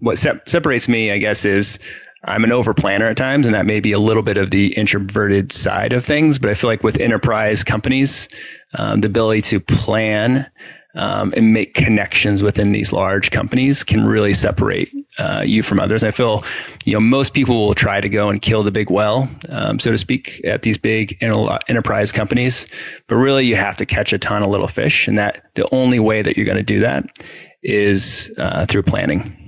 What separates me, I guess, is I'm an overplanner at times, and that may be a little bit of the introverted side of things. But I feel like with enterprise companies, the ability to plan and make connections within these large companies can really separate you from others. I feel, most people will try to go and kill the big well, so to speak, at these big enterprise companies. But really, you have to catch a ton of little fish, and that the only way that you're going to do that is through planning.